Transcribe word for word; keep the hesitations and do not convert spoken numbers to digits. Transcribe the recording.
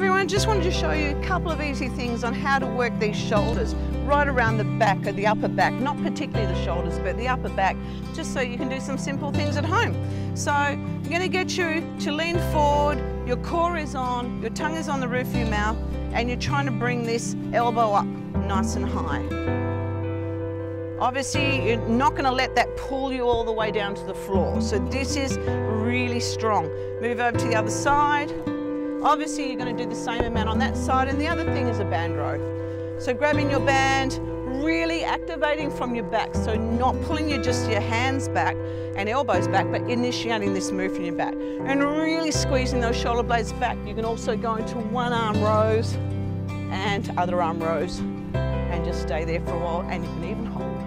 everyone, just wanted to show you a couple of easy things on how to work these shoulders right around the back of the upper back, not particularly the shoulders, but the upper back, just so you can do some simple things at home. So I'm going to get you to lean forward, your core is on, your tongue is on the roof of your mouth, and you're trying to bring this elbow up nice and high. Obviously, you're not going to let that pull you all the way down to the floor. So this is really strong. Move over to the other side. Obviously, you're going to do the same amount on that side. And the other thing is a band row. So grabbing your band, really activating from your back. So not pulling you just your hands back and elbows back, but initiating this move from your back. And really squeezing those shoulder blades back. You can also go into one arm rows and other arm rows. And just stay there for a while, and you can even hold.